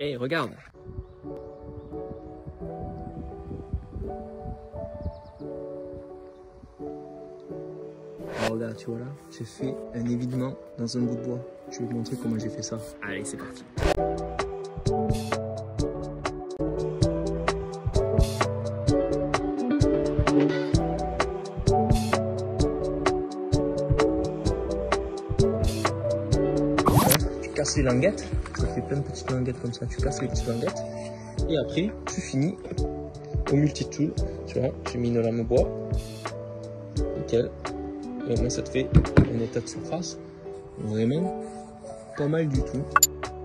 Et regarde. Alors là, tu vois là, j'ai fait un évidement dans un bout de bois. Je vais te montrer comment j'ai fait ça. Allez, c'est parti. Tu casses les languettes, ça fait plein de petites languettes comme ça. Tu casses les petites languettes et après tu finis au multi-tool. Tu vois, j'ai mis une lame bois. Nickel. Et au moins ça te fait un état de surface vraiment pas mal du tout.